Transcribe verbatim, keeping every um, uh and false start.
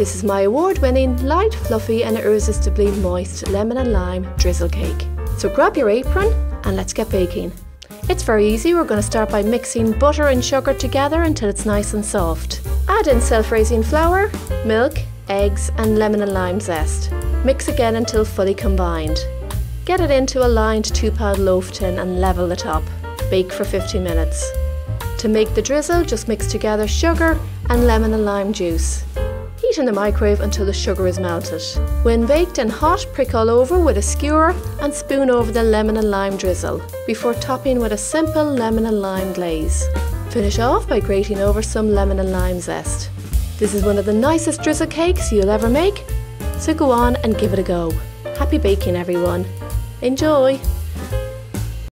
This is my award-winning, light, fluffy and irresistibly moist lemon and lime drizzle cake. So grab your apron and let's get baking. It's very easy. We're going to start by mixing butter and sugar together until it's nice and soft. Add in self-raising flour, milk, eggs and lemon and lime zest. Mix again until fully combined. Get it into a lined two pound loaf tin and level the top. Bake for fifty minutes. To make the drizzle, just mix together sugar and lemon and lime juice. Heat in the microwave until the sugar is melted. When baked and hot, prick all over with a skewer and spoon over the lemon and lime drizzle before topping with a simple lemon and lime glaze. Finish off by grating over some lemon and lime zest. This is one of the nicest drizzle cakes you'll ever make, so go on and give it a go. Happy baking, everyone. Enjoy!